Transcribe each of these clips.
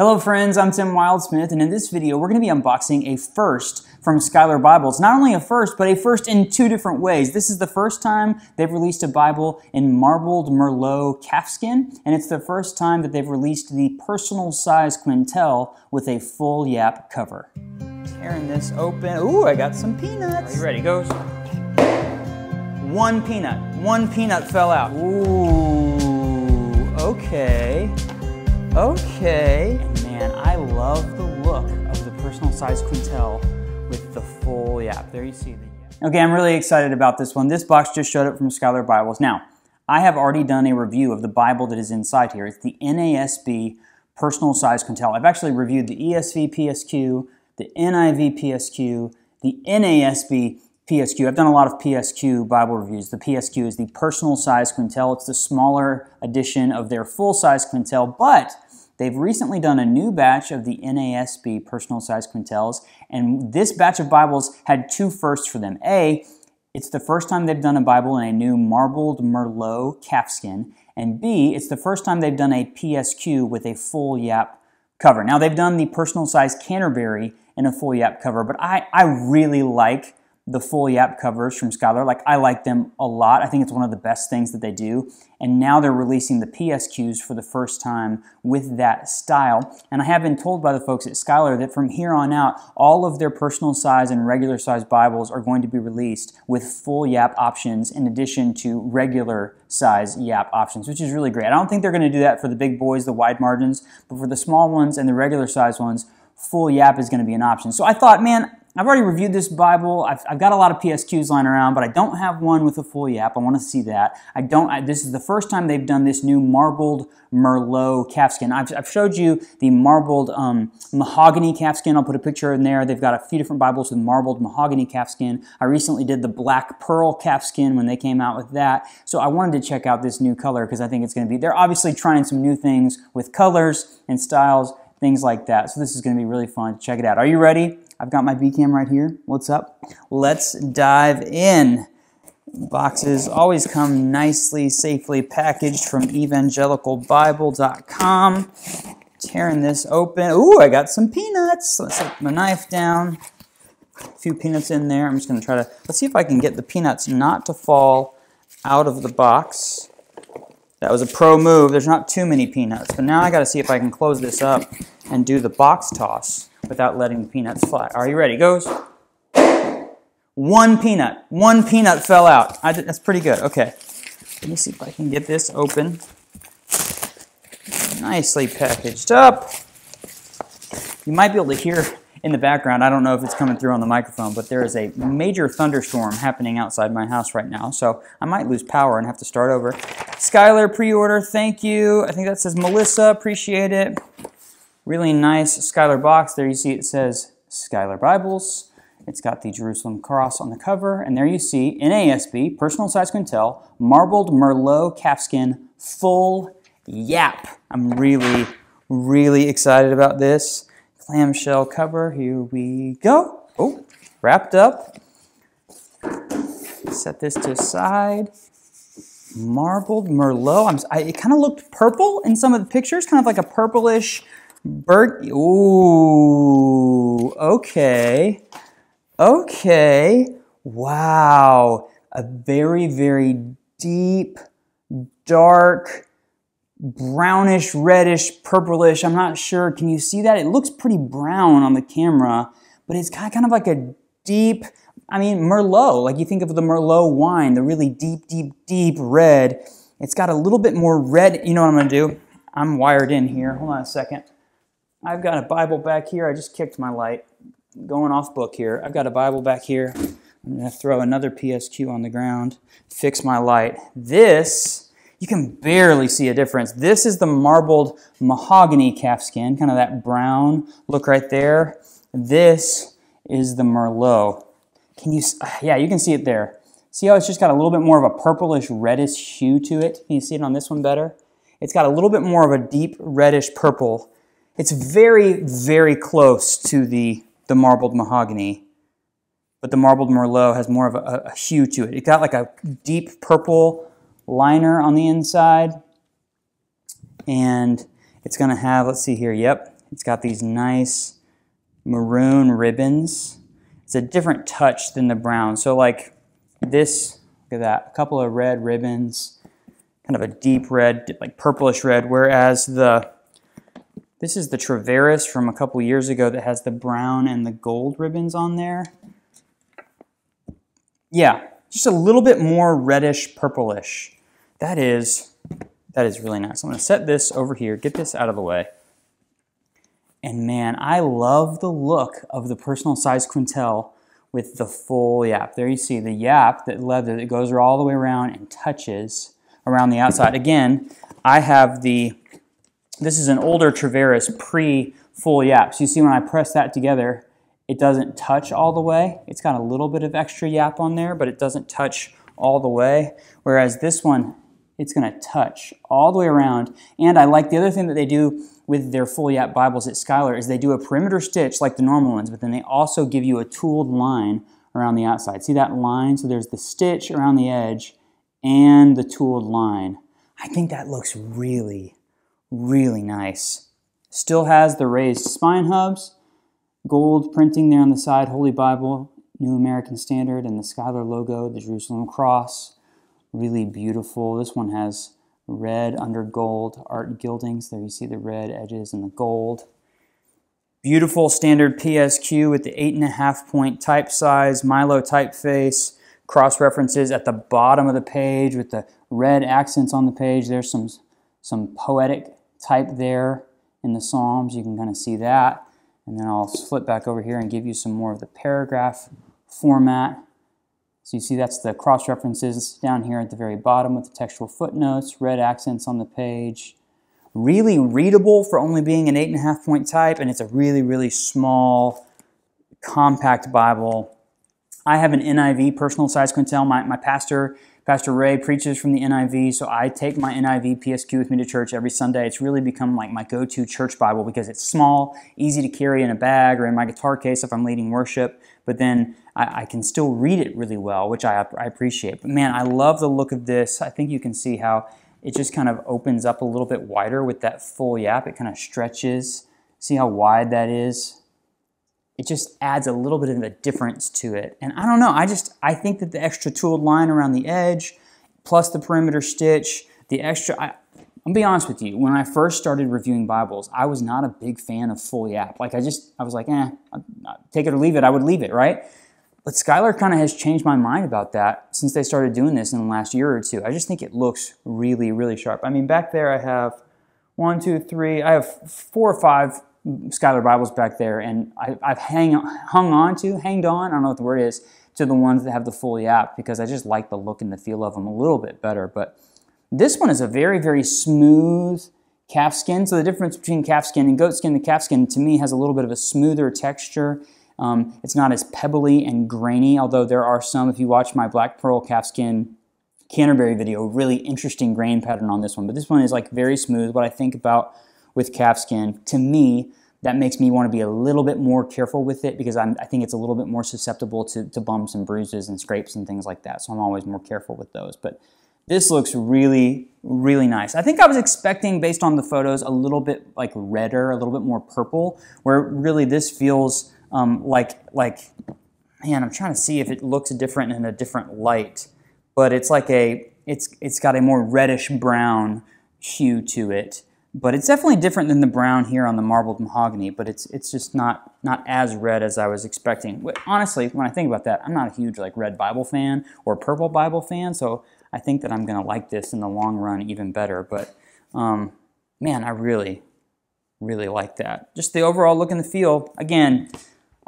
Hello friends, I'm Tim Wildsmith, and in this video we're going to be unboxing a first from Schuyler Bibles. Not only a first, but a first in two different ways. This is the first time they've released a Bible in Marbled Merlot Calfskin, and it's the first time that they've released the personal size Quentel with a full YAPP cover. Tearing this open. Ooh, I got some peanuts. Are you ready? Goes. One peanut. One peanut fell out. Ooh, okay. Okay, and man, I love the look of the personal size Quentel with the full YAPP. There you see the YAPP. Okay, I'm really excited about this one. This box just showed up from Schuyler Bibles. Now, I have already done a review of the Bible that is inside here. It's the NASB personal size Quentel. I've actually reviewed the ESV PSQ, the NIV PSQ, the NASB PSQ. I've done a lot of PSQ Bible reviews. The PSQ is the personal size Quentel. It's the smaller edition of their full size Quentel, but they've recently done a new batch of the NASB personal size Quentels, and this batch of Bibles had two firsts for them. A, it's the first time they've done a Bible in a new Marbled Merlot Calfskin, and B, it's the first time they've done a PSQ with a full YAPP cover. Now, they've done the personal size Canterbury in a full YAPP cover, but I really like the full YAPP covers from Schuyler. Like, I like them a lot. I think it's one of the best things that they do. And now they're releasing the PSQs for the first time with that style. And I have been told by the folks at Schuyler that from here on out, all of their personal size and regular size Bibles are going to be released with full YAPP options in addition to regular size YAPP options, which is really great. I don't think they're gonna do that for the big boys, the wide margins, but for the small ones and the regular size ones, full YAPP is gonna be an option. So I thought, man, I've already reviewed this Bible. I've got a lot of PSQs lying around, but I don't have one with a full YAPP. I want to see that. This is the first time they've done this new Marbled Merlot Calfskin. I've showed you the Marbled Mahogany Calfskin. I'll put a picture in there. They've got a few different Bibles with Marbled Mahogany Calfskin. I recently did the Black Pearl Calfskin when they came out with that. So I wanted to check out this new color because I think it's going to be... They're obviously trying some new things with colors and styles, things like that. So this is going to be really fun. Check it out. Are you ready? I've got my B-cam right here. What's up? Let's dive in. Boxes always come nicely, safely packaged from evangelicalbible.com. Tearing this open. Ooh, I got some peanuts. Let's put my knife down. A few peanuts in there. I'm just going to try to... Let's see if I can get the peanuts not to fall out of the box. That was a pro move. There's not too many peanuts. But now I got to see if I can close this up and do the box toss without letting the peanuts fly. Are you ready? Goes. One peanut. One peanut fell out. That's pretty good. Okay. Let me see if I can get this open. Nicely packaged up. You might be able to hear in the background, I don't know if it's coming through on the microphone, but there is a major thunderstorm happening outside my house right now, so I might lose power and have to start over. Schuyler pre-order, thank you. I think that says Melissa, appreciate it. Really nice Schuyler box. There you see it says Schuyler Bibles. It's got the Jerusalem cross on the cover. And there you see NASB, personal size Quentel, Marbled Merlot Calfskin, full YAPP. I'm really, really excited about this. Clamshell cover, here we go. Oh, wrapped up. Set this to the side. Marbled Merlot. It kind of looked purple in some of the pictures, kind of like a purplish... Ooh, okay, okay, wow, a very, very deep, dark, brownish, reddish, purplish, I'm not sure, can you see that? It looks pretty brown on the camera, but it's kind of like a deep, I mean, Merlot, like you think of the Merlot wine, the really deep, deep, deep red. It's got a little bit more red, you know what I'm gonna do? I'm wired in here, hold on a second. I've got a Bible back here. I just kicked my light. Going off book here. I've got a Bible back here. I'm going to throw another PSQ on the ground. Fix my light. This, you can barely see a difference. This is the Marbled Mahogany Calfskin, kind of that brown look right there. This is the Merlot. Can you, yeah, you can see it there. See how it's just got a little bit more of a purplish reddish hue to it? Can you see it on this one better? It's got a little bit more of a deep reddish purple. It's very, very close to the Marbled Mahogany, but the Marbled Merlot has more of a hue to it. It got like a deep purple liner on the inside, and it's gonna have, let's see here, yep, It's got these nice maroon ribbons. It's a different touch than the brown. So like this, look at that, a couple of red ribbons, kind of a deep red, like purplish red, whereas this is the Traveris from a couple years ago that has the brown and the gold ribbons on there. Yeah, just a little bit more reddish purplish. That is really nice. I'm going to set this over here, get this out of the way. And man, I love the look of the personal size Quentel with the full YAPP. There you see the YAPP, that leather that goes all the way around and touches around the outside. Again, I have this is an older Traveris pre-full YAPP. So you see when I press that together, it doesn't touch all the way. It's got a little bit of extra YAPP on there, but it doesn't touch all the way. Whereas this one, it's going to touch all the way around. And I like the other thing that they do with their full YAPP Bibles at Schuyler is they do a perimeter stitch like the normal ones, but then they also give you a tooled line around the outside. See that line? So there's the stitch around the edge and the tooled line. I think that looks really, really nice. Still has the raised spine hubs, gold printing there on the side, Holy Bible, New American Standard, and the Schuyler logo, the Jerusalem cross. Really beautiful. This one has red under gold art gildings. There you see the red edges and the gold. Beautiful standard PSQ with the 8.5 point type size, Milo typeface, cross references at the bottom of the page with the red accents on the page. There's some poetic type there in the Psalms. You can kind of see that. And then I'll flip back over here and give you some more of the paragraph format. So you see that's the cross-references down here at the very bottom with the textual footnotes, red accents on the page. Really readable for only being an 8.5 point type, and it's a really, really small, compact Bible. I have an NIV personal size Quentel. My pastor, Pastor Ray, preaches from the NIV, so I take my NIV PSQ with me to church every Sunday. It's really become like my go-to church Bible because it's small, easy to carry in a bag or in my guitar case if I'm leading worship, but then I can still read it really well, which I appreciate. But man, I love the look of this. I think you can see how it just kind of opens up a little bit wider with that full YAPP. It kind of stretches. See how wide that is? It just adds a little bit of a difference to it. And I don't know, I think that the extra tooled line around the edge, plus the perimeter stitch, the extra, I'm be honest with you, when I first started reviewing Bibles, I was not a big fan of full YAPP. Like I was like, take it or leave it, I would leave it, right? But Schuyler kind of has changed my mind about that since they started doing this in the last year or two. I just think it looks really, really sharp. I mean, back there I have I have 4 or 5 Schuyler Bibles back there, and I've hanged on, I don't know what the word is, to the ones that have the full YAPP because I just like the look and the feel of them a little bit better. But this one is a very, very smooth calfskin. So the difference between calfskin and goatskin, the calfskin to me has a little bit of a smoother texture. It's not as pebbly and grainy, although there are some, if you watch my Black Pearl Calfskin Canterbury video, really interesting grain pattern on this one. But this one is like very smooth. What I think about with calfskin, to me, that makes me want to be a little bit more careful with it because I think it's a little bit more susceptible to bumps and bruises and scrapes and things like that. So I'm always more careful with those. But this looks really, really nice. I think I was expecting, based on the photos, a little bit like redder, a little bit more purple, where really this feels man, I'm trying to see if it looks different in a different light, but it's like it's got a more reddish brown hue to it, but it's definitely different than the brown here on the marbled mahogany, but it's just not as red as I was expecting. Honestly, when I think about that, I'm not a huge like red Bible fan or purple Bible fan, so I think that I'm gonna like this in the long run even better, but man, I really, really like that. Just the overall look and the feel, again,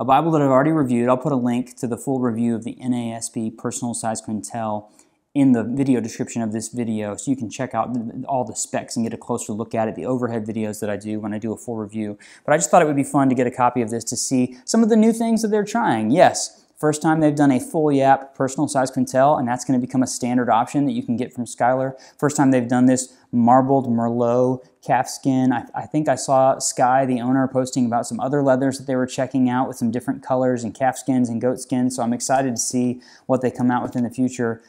a Bible that I've already reviewed. I'll put a link to the full review of the NASB Personal Size Quentel in the video description of this video, so you can check out all the specs and get a closer look at it, the overhead videos that I do when I do a full review. But I just thought it would be fun to get a copy of this to see some of the new things that they're trying. Yes, first time they've done a full YAPP Personal Size Quentel, and that's going to become a standard option that you can get from Schuyler. First time they've done this Marbled Merlot Calfskin. I think I saw Sky, the owner, posting about some other leathers that they were checking out with some different colors and calfskins and goatskins, so I'm excited to see what they come out with in the future.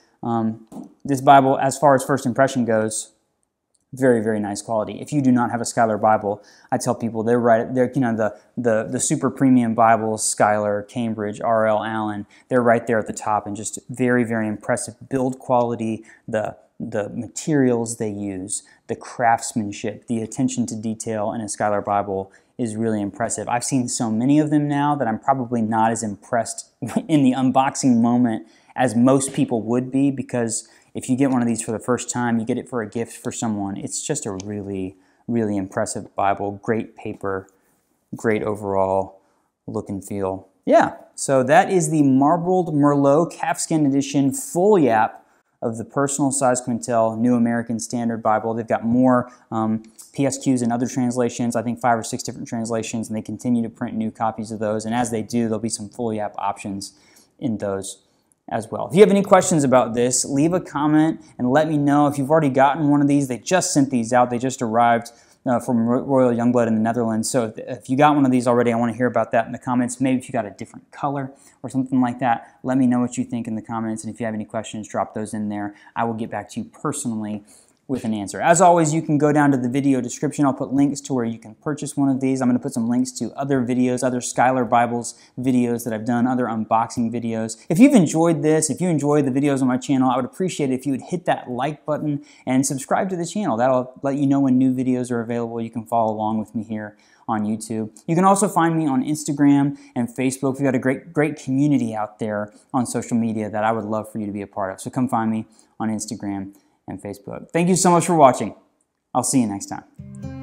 This Bible, as far as first impression goes, Very, very nice quality. If you do not have a Schuyler Bible, I tell people they're right. They're, you know, the super premium Bibles, Schuyler, Cambridge, R.L. Allan. They're right there at the top, and just very, very impressive build quality. The materials they use, the craftsmanship, the attention to detail in a Schuyler Bible is really impressive. I've seen so many of them now that I'm probably not as impressed in the unboxing moment as most people would be, because if you get one of these for the first time, you get it for a gift for someone, it's just a really, really impressive Bible. Great paper, great overall look and feel. Yeah, so that is the Marbled Merlot Calfskin Edition full YAPP of the personal size Quentel New American Standard Bible. They've got more PSQs and other translations, I think 5 or 6 different translations, and they continue to print new copies of those. And as they do, there'll be some full YAPP options in those as well. If you have any questions about this, leave a comment and let me know. If you've already gotten one of these, they just sent these out. They just arrived from Royal Youngblood in the Netherlands. So if you got one of these already, I want to hear about that in the comments. Maybe if you got a different color or something like that, let me know what you think in the comments. And if you have any questions, drop those in there. I will get back to you personally with an answer. As always, you can go down to the video description. I'll put links to where you can purchase one of these. I'm going to put some links to other videos, other Schuyler Bibles videos that I've done, other unboxing videos. If you've enjoyed this, if you enjoy the videos on my channel, I would appreciate it if you would hit that like button and subscribe to the channel. That'll let you know when new videos are available. You can follow along with me here on YouTube. You can also find me on Instagram and Facebook. We've got a great community out there on social media that I would love for you to be a part of. So come find me on Instagram and Facebook. Thank you so much for watching. I'll see you next time.